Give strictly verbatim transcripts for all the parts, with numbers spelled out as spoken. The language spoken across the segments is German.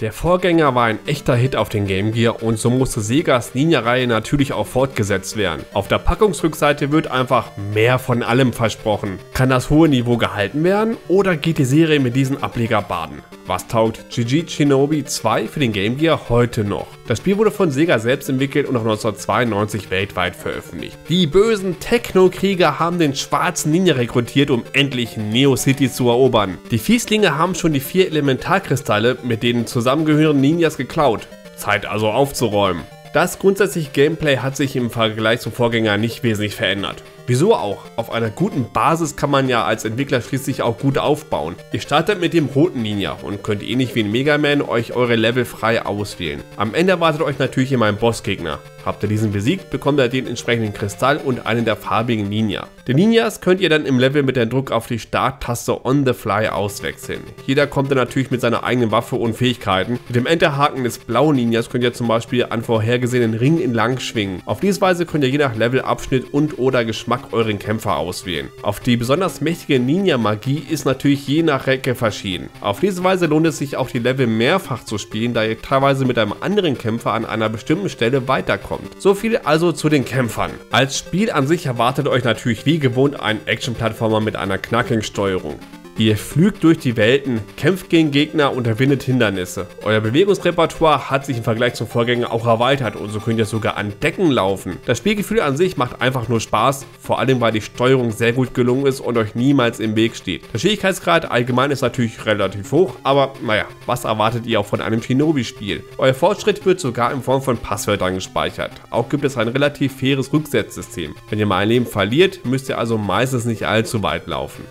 Der Vorgänger war ein echter Hit auf den Game Gear und so musste Segas Ninja-Reihe natürlich auch fortgesetzt werden. Auf der Packungsrückseite wird einfach mehr von allem versprochen. Kann das hohe Niveau gehalten werden oder geht die Serie mit diesem Ableger baden? Was taugt G G Shinobi zwei für den Game Gear heute noch? Das Spiel wurde von Sega selbst entwickelt und auch neunzehnhundertzweiundneunzig weltweit veröffentlicht. Die bösen Techno-Krieger haben den schwarzen Ninja rekrutiert, um endlich Neo City zu erobern. Die Fieslinge haben schon die vier Elementarkristalle mit denen zusammen Zusammengehörigen Ninjas geklaut. Zeit also aufzuräumen. Das grundsätzliche Gameplay hat sich im Vergleich zum Vorgänger nicht wesentlich verändert. Wieso auch? Auf einer guten Basis kann man ja als Entwickler schließlich auch gut aufbauen. Ihr startet mit dem roten Ninja und könnt ähnlich wie in Mega Man euch eure Level frei auswählen. Am Ende erwartet euch natürlich immer ein Bossgegner. Habt ihr diesen besiegt, bekommt ihr den entsprechenden Kristall und einen der farbigen Ninja. Die Ninjas könnt ihr dann im Level mit dem Druck auf die Starttaste on the fly auswechseln. Jeder kommt dann natürlich mit seiner eigenen Waffe und Fähigkeiten. Mit dem Enterhaken des blauen Ninjas könnt ihr zum Beispiel an vorhergesehenen Ring entlang schwingen. Auf diese Weise könnt ihr je nach Levelabschnitt und oder Geschmack euren Kämpfer auswählen. Auf die besonders mächtige Ninja-Magie ist natürlich je nach Ecke verschieden. Auf diese Weise lohnt es sich auch die Level mehrfach zu spielen, da ihr teilweise mit einem anderen Kämpfer an einer bestimmten Stelle weiterkommt. So viel also zu den Kämpfern. Als Spiel an sich erwartet euch natürlich wie gewohnt ein Action-Plattformer mit einer knackigen Steuerung. Ihr flügt durch die Welten, kämpft gegen Gegner und überwindet Hindernisse. Euer Bewegungsrepertoire hat sich im Vergleich zum Vorgänger auch erweitert und so könnt ihr sogar an Decken laufen. Das Spielgefühl an sich macht einfach nur Spaß, vor allem weil die Steuerung sehr gut gelungen ist und euch niemals im Weg steht. Der Schwierigkeitsgrad allgemein ist natürlich relativ hoch, aber naja, was erwartet ihr auch von einem Shinobi-Spiel? Euer Fortschritt wird sogar in Form von Passwörtern gespeichert. Auch gibt es ein relativ faires Rücksetzsystem. Wenn ihr mal ein Leben verliert, müsst ihr also meistens nicht allzu weit laufen.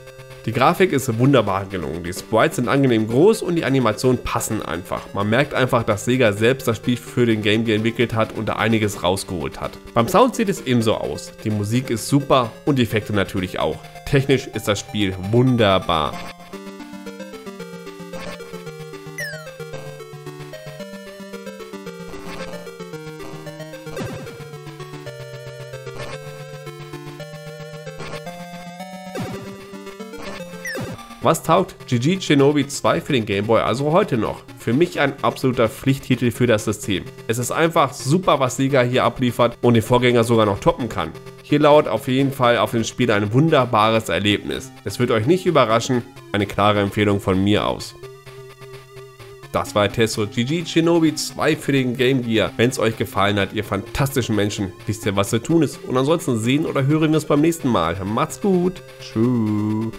Die Grafik ist wunderbar gelungen, die Sprites sind angenehm groß und die Animationen passen einfach. Man merkt einfach, dass Sega selbst das Spiel für den Game Gear entwickelt hat und da einiges rausgeholt hat. Beim Sound sieht es ebenso aus, die Musik ist super und die Effekte natürlich auch. Technisch ist das Spiel wunderbar. Was taugt G G Shinobi zwei für den Game Boy also heute noch? Für mich ein absoluter Pflichttitel für das System. Es ist einfach super, was Sega hier abliefert und den Vorgänger sogar noch toppen kann. Hier lauert auf jeden Fall auf dem Spiel ein wunderbares Erlebnis. Es wird euch nicht überraschen, eine klare Empfehlung von mir aus. Das war der Test zu G G Shinobi zwei für den Game Gear. Wenn es euch gefallen hat, ihr fantastischen Menschen, wisst ihr, was zu tun ist. Und ansonsten sehen oder hören wir uns beim nächsten Mal. Macht's gut. Tschüss.